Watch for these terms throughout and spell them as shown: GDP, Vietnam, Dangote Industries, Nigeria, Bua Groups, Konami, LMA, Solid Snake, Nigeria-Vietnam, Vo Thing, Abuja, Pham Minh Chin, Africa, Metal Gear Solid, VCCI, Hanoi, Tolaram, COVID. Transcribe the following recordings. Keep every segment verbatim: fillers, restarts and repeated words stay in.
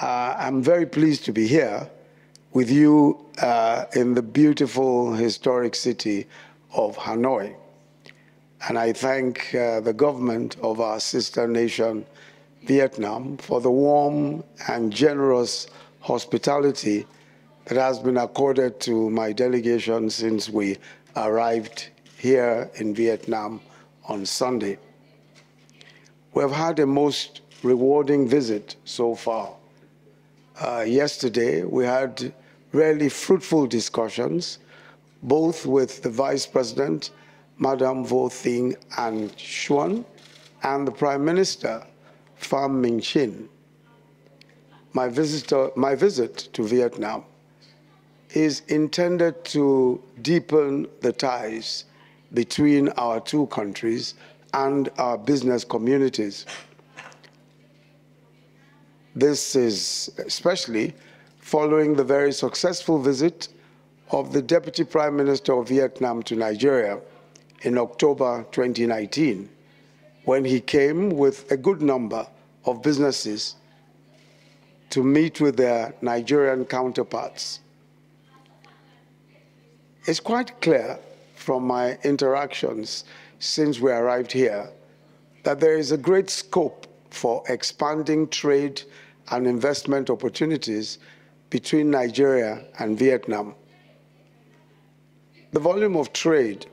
Uh, I'm very pleased to be here with you uh, in the beautiful historic city of Hanoi. And I thank uh, the government of our sister nation, Vietnam, for the warm and generous hospitality that has been accorded to my delegation since we arrived here in Vietnam on Sunday. We have had a most rewarding visit so far. Uh, yesterday, we had really fruitful discussions, both with the Vice President, Madam Vo Thing and Xuan, and the Prime Minister, Pham Minh Chin. My, visitor, my visit to Vietnam is intended to deepen the ties between our two countries and our business communities. This is especially following the very successful visit of the Deputy Prime Minister of Vietnam to Nigeria in October twenty nineteen, when he came with a good number of businesses to meet with their Nigerian counterparts. It's quite clear from my interactions since we arrived here that there is a great scope for expanding trade and investment opportunities between Nigeria and Vietnam. The volume of trade,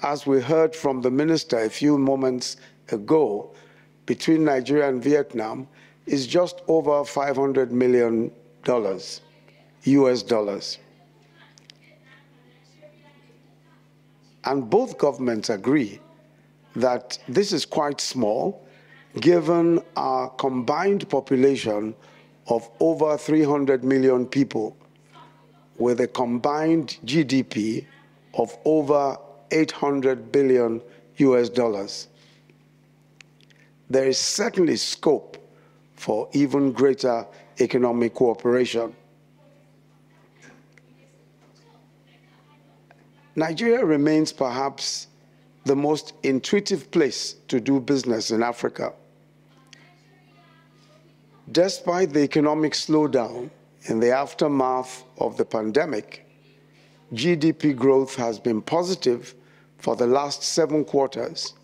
as we heard from the minister a few moments ago, between Nigeria and Vietnam is just over five hundred million dollars, U S dollars. And both governments agree that this is quite small, given our combined population of over three hundred million people, with a combined G D P of over eight hundred billion U S dollars. There is certainly scope for even greater economic cooperation. Nigeria remains perhaps the most intuitive place to do business in Africa. Despite the economic slowdown in the aftermath of the pandemic, G D P growth has been positive for the last seven quarters.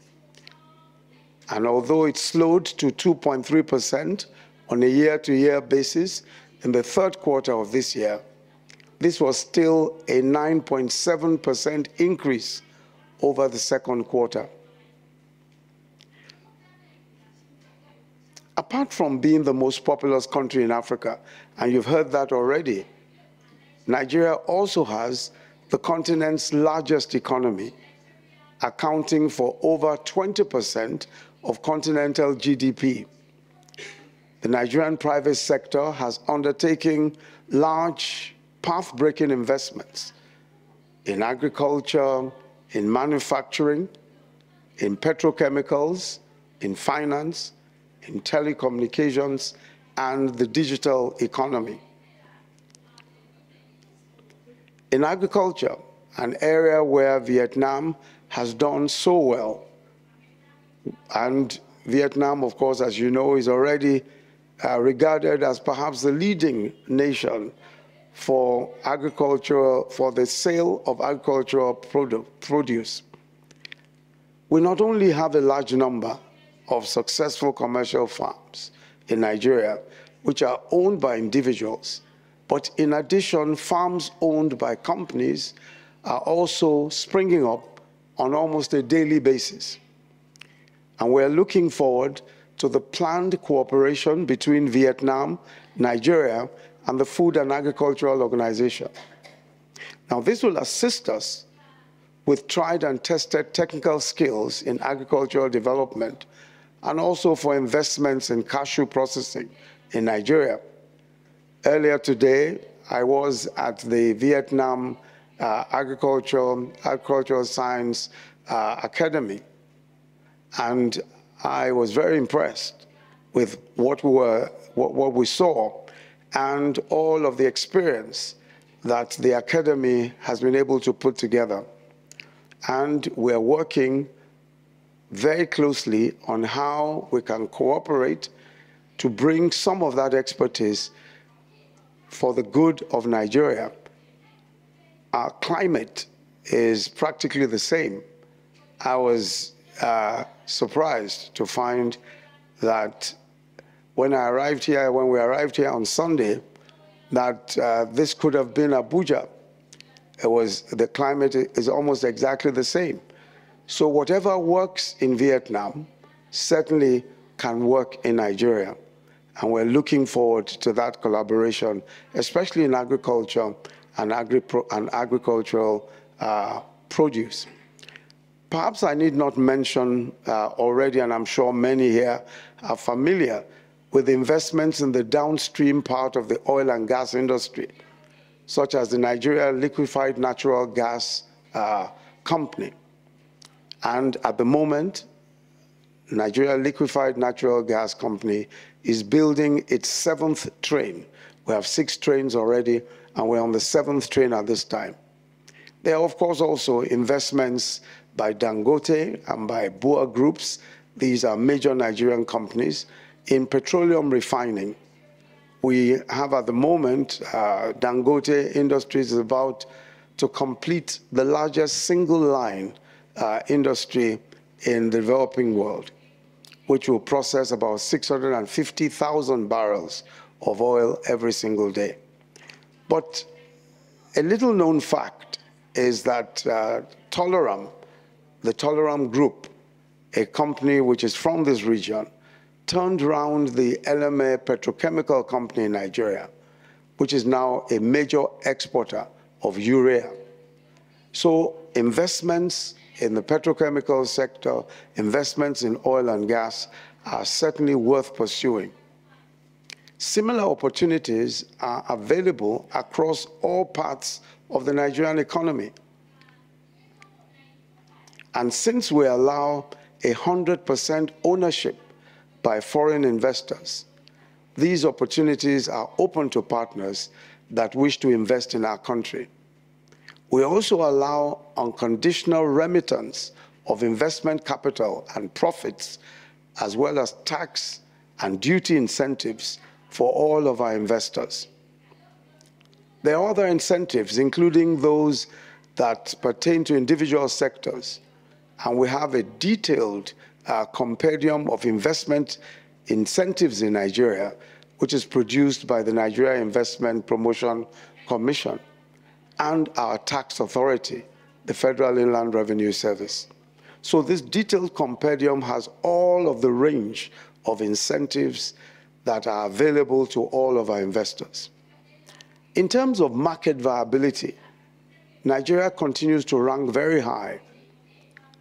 And although it slowed to two point three percent on a year-to-year basis in the third quarter of this year, this was still a nine point seven percent increase over the second quarter. Apart from being the most populous country in Africa, and you've heard that already, Nigeria also has the continent's largest economy, accounting for over twenty percent of continental G D P. The Nigerian private sector has undertaken large path-breaking investments in agriculture, in manufacturing, in petrochemicals, in finance, in telecommunications, and the digital economy. In agriculture, an area where Vietnam has done so well, and Vietnam, of course, as you know, is already uh, regarded as perhaps the leading nation for agriculture, for the sale of agricultural product, produce. We not only have a large number of successful commercial farms in Nigeria, which are owned by individuals, but in addition, farms owned by companies are also springing up on almost a daily basis. And we're looking forward to the planned cooperation between Vietnam, Nigeria, and the Food and Agricultural Organization. Now, this will assist us with tried and tested technical skills in agricultural development and also for investments in cashew processing in Nigeria. Earlier today, I was at the Vietnam uh, Agricultural, Agricultural Science uh, Academy, and I was very impressed with what we, were, what, what we saw and all of the experience that the academy has been able to put together. And we're working very closely on how we can cooperate to bring some of that expertise for the good of Nigeria. Our climate is practically the same. I was uh, surprised to find that when I arrived here, when we arrived here on Sunday, that uh, this could have been Abuja. It was, the climate is almost exactly the same. So whatever works in Vietnam certainly can work in Nigeria. And we're looking forward to that collaboration, especially in agriculture and, agri and agricultural uh, produce. Perhaps I need not mention uh, already, and I'm sure many here are familiar with investments in the downstream part of the oil and gas industry, such as the Nigeria Liquefied Natural Gas uh, Company. And at the moment, Nigeria Liquefied Natural Gas Company is building its seventh train. We have six trains already, and we're on the seventh train at this time. There are, of course, also investments by Dangote and by Bua Groups. These are major Nigerian companies in petroleum refining. We have at the moment, uh, Dangote Industries is about to complete the largest single line uh, industry in the developing world, which will process about six hundred fifty thousand barrels of oil every single day. But a little known fact is that uh, Tolaram, the Tolaram Group, a company which is from this region, turned around the L M A petrochemical company in Nigeria, which is now a major exporter of urea. So investments in the petrochemical sector, investments in oil and gas are certainly worth pursuing. Similar opportunities are available across all parts of the Nigerian economy. And since we allow one hundred percent ownership by foreign investors, these opportunities are open to partners that wish to invest in our country. We also allow unconditional remittance of investment capital and profits, as well as tax and duty incentives for all of our investors. There are other incentives, including those that pertain to individual sectors, and we have a detailed uh, compendium of investment incentives in Nigeria, which is produced by the Nigeria Investment Promotion Commission and our tax authority, the Federal Inland Revenue Service. So this detailed compendium has all of the range of incentives that are available to all of our investors. In terms of market viability, Nigeria continues to rank very high.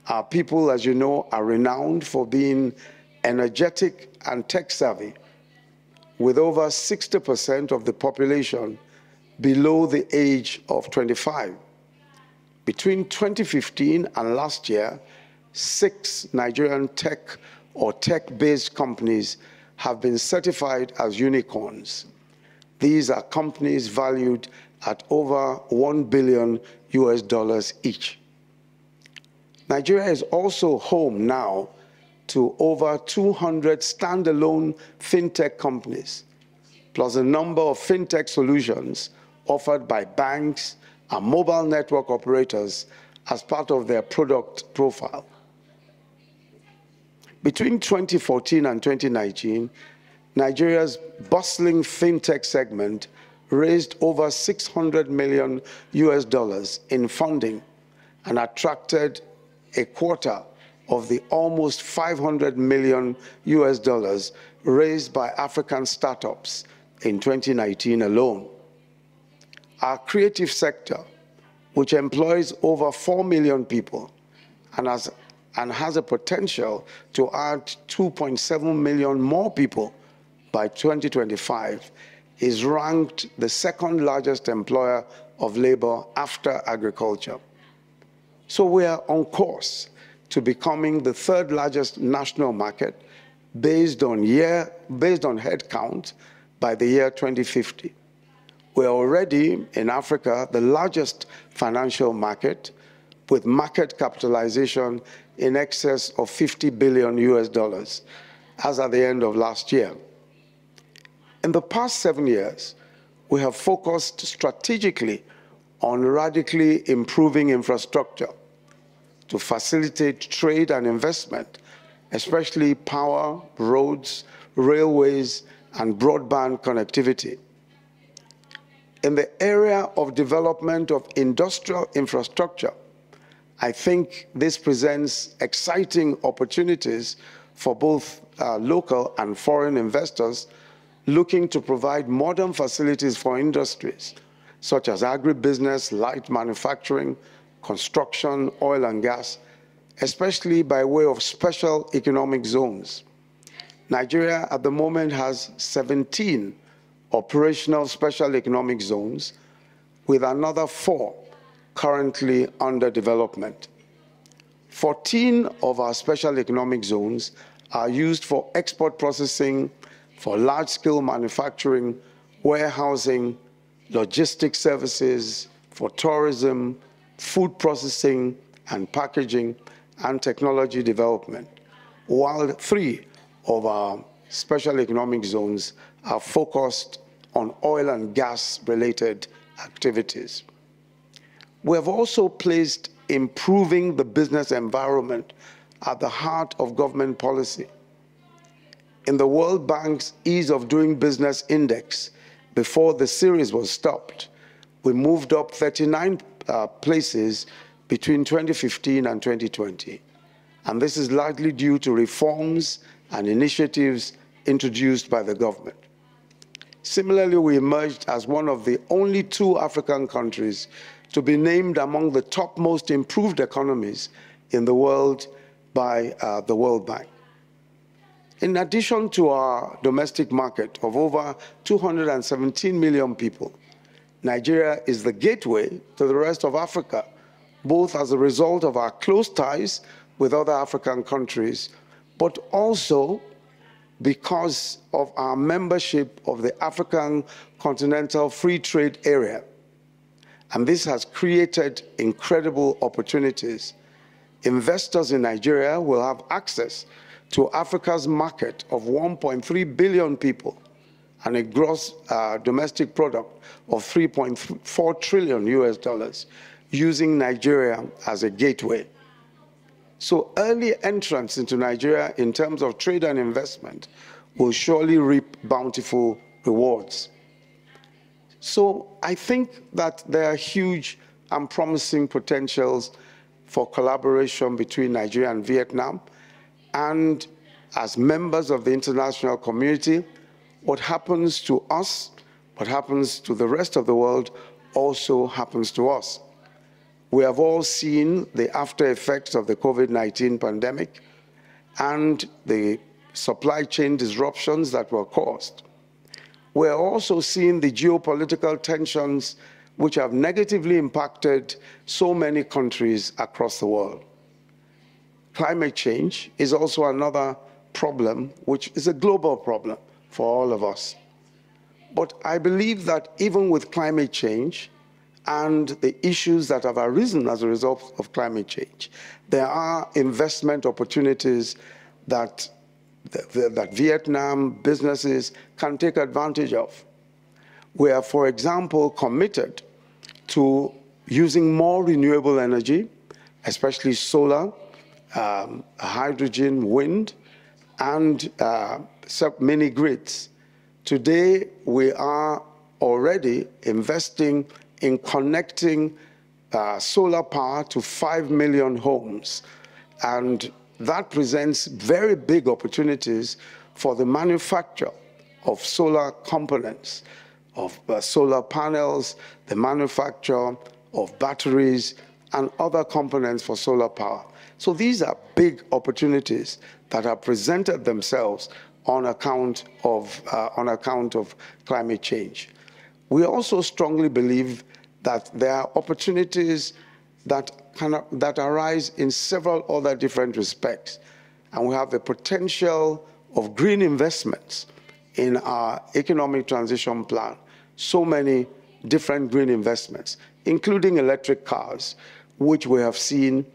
Our people, as you know, are renowned for being energetic and tech-savvy, with over sixty percent of the population below the age of twenty-five. Between twenty fifteen and last year, six Nigerian tech or tech-based companies have been certified as unicorns. These are companies valued at over one billion U S dollars each. Nigeria is also home now to over two hundred standalone fintech companies, plus a number of fintech solutions offered by banks and mobile network operators as part of their product profile. Between twenty fourteen and twenty nineteen, Nigeria's bustling fintech segment raised over six hundred million U S dollars in funding and attracted a quarter of the almost five hundred million U S dollars raised by African startups in twenty nineteen alone. Our creative sector, which employs over four million people and has, and has a potential to add two point seven million more people by twenty twenty-five, is ranked the second largest employer of labor after agriculture. So we are on course to becoming the third largest national market based on, year, based on head count by the year twenty fifty. We're already in Africa the largest financial market, with market capitalization in excess of fifty billion U S dollars as at the end of last year. In the past seven years, we have focused strategically on radically improving infrastructure to facilitate trade and investment, especially power, roads, railways, and broadband connectivity. In the area of development of industrial infrastructure, I think this presents exciting opportunities for both uh, local and foreign investors looking to provide modern facilities for industries, such as agribusiness, light manufacturing, construction, oil and gas, especially by way of special economic zones. Nigeria at the moment has seventeen operational special economic zones, with another four currently under development. fourteen of our special economic zones are used for export processing, for large-scale manufacturing, warehousing, logistics services, for tourism, food processing and packaging, and technology development, while three of our special economic zones are focused on oil and gas-related activities. We have also placed improving the business environment at the heart of government policy. In the World Bank's Ease of Doing Business Index, before the series was stopped, we moved up thirty-nine uh, places between twenty fifteen and twenty twenty. And this is largely due to reforms and initiatives introduced by the government. Similarly, we emerged as one of the only two African countries to be named among the top most improved economies in the world by uh, the World Bank. In addition to our domestic market of over two hundred seventeen million people, Nigeria is the gateway to the rest of Africa, both as a result of our close ties with other African countries, but also because of our membership of the African Continental Free Trade Area. And this has created incredible opportunities. Investors in Nigeria will have access to Africa's market of one point three billion people and a gross uh, domestic product of three point four trillion U S dollars, using Nigeria as a gateway. So early entrance into Nigeria in terms of trade and investment will surely reap bountiful rewards. So I think that there are huge and promising potentials for collaboration between Nigeria and Vietnam, and as members of the international community, what happens to us, what happens to the rest of the world, also happens to us. We have all seen the after effects of the COVID nineteen pandemic and the supply chain disruptions that were caused. We're also seeing the geopolitical tensions which have negatively impacted so many countries across the world. Climate change is also another problem, which is a global problem for all of us. But I believe that even with climate change and the issues that have arisen as a result of climate change, there are investment opportunities that, that, that Vietnam businesses can take advantage of. We are, for example, committed to using more renewable energy, especially solar, Um, hydrogen, wind, and uh, mini-grids. Today, we are already investing in connecting uh, solar power to five million homes. And that presents very big opportunities for the manufacture of solar components, of uh, solar panels, the manufacture of batteries, and other components for solar power. So these are big opportunities that have presented themselves on account of, uh, on account of climate change. We also strongly believe that there are opportunities that, can, that arise in several other different respects. And we have the potential of green investments in our economic transition plan. So many different green investments, including electric cars, which we have seen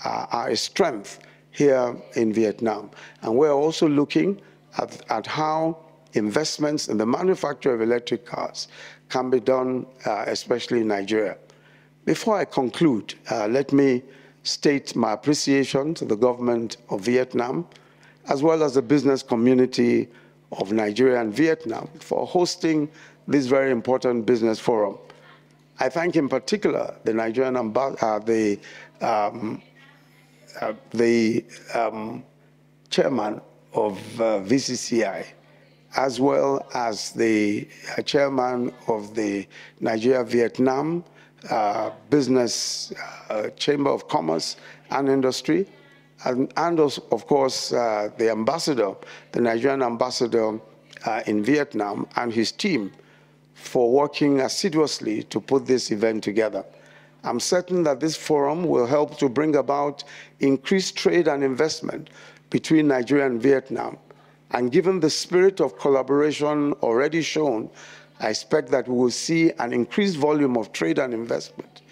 Uh, are a strength here in Vietnam. And we're also looking at, at how investments in the manufacture of electric cars can be done, uh, especially in Nigeria. Before I conclude, uh, let me state my appreciation to the government of Vietnam, as well as the business community of Nigeria and Vietnam, for hosting this very important business forum. I thank in particular the Nigerian ambassador, uh, the, um, uh, the um, chairman of uh, V C C I, as well as the uh, chairman of the Nigeria-Vietnam uh, Business uh, Chamber of Commerce and Industry, and, and also, of course, uh, the ambassador, the Nigerian ambassador uh, in Vietnam, and his team for working assiduously to put this event together. I'm certain that this forum will help to bring about increased trade and investment between Nigeria and Vietnam. And given the spirit of collaboration already shown, I expect that we will see an increased volume of trade and investment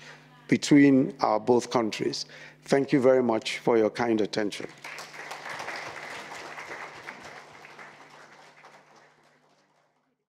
between our both countries. Thank you very much for your kind attention.